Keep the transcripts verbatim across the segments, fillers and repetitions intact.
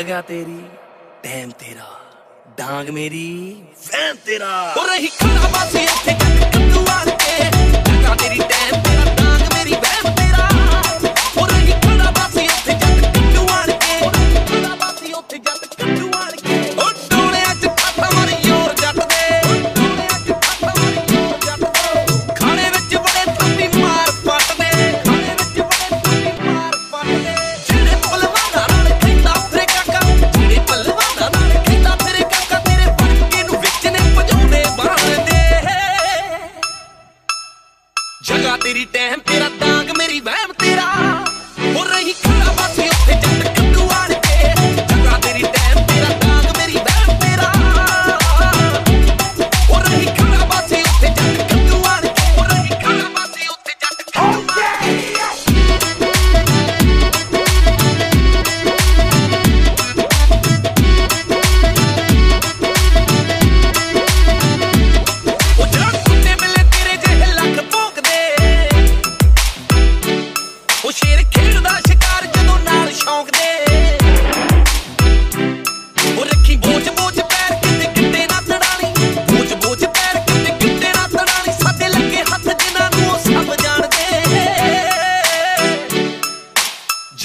जगह तेरी टाइम तेरा डांग मेरी वैन तेरा हो रही खड़ा बासी ऐसे कद्दू आते जगह तेरी टाइम तेरा डांग मेरी वैन तेरा हो रही खड़ा बासी ऐसे कद्दू आते खड़ा बासी ओथे जट कद्दू आते ओ डोले अच पापा मारे योर जट दे डोले अच पापा मारे योर जट दे खाने विच बड़े थापी मार पट दे खाने विच बड़े थापी मार पट दे जेड़े पलवाना नाल खैंदा फिरे काका जेड़े पलवाना नाल जगह तेरी टहम तेरा डांग मेरी वहम तेरा हो रही खड़ा बासी उठे जट कद्दू आड़ के जगह तेरी टहम तेरा डांग मेरी वहम तेरा हो रही खड़ा बासी उठे जट कद्दू आड़ के हो रही खड़ा बासी उठे जट कद्दू ओ जट कुत्ते मिले तेरे जेहे लख ओ शेर खेड़दा शिकार जदों नाल शौक दे ओ रखी बोझ बोझ पैर किते किते ना तड़ानी बोझ बोझ पैर किते किते ना तड़ानी साडे लगे हथ जिन्हां नूं सब जाणदे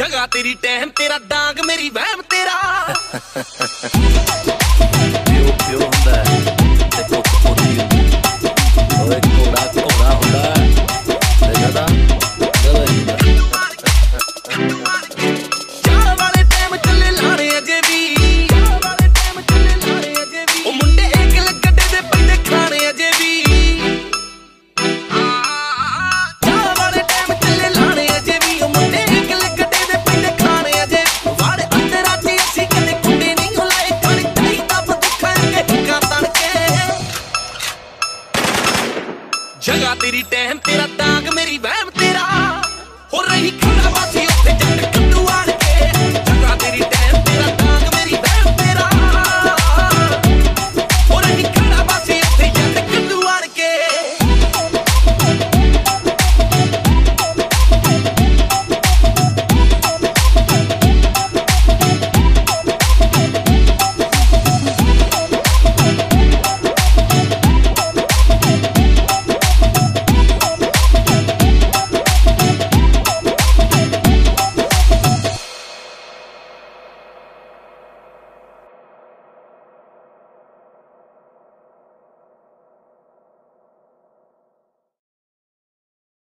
जगह तेरी टहम तेरा डांग मेरी वहम तेरा